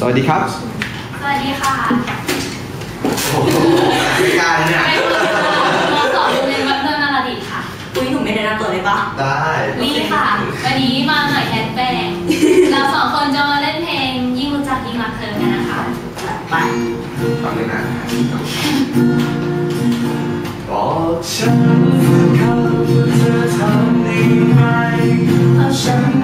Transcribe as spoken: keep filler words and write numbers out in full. สวัสดีครับสวัสดีค่ะไม่กล้าเลยเนี่ยมาสอนเรียนวัฒนนาดิค่ะอุ้ยหนูไม่ได้รับตัวเลยปะได้นี่ค่ะวันนี้มาหน่อยแคทแบงเราสองคนจะมาเล่นเพลงยิ่งรู้จักยิ่งรักเธอกันนะคะไปฟังเลยนะบอกฉันว่าเธอทำได้ไหม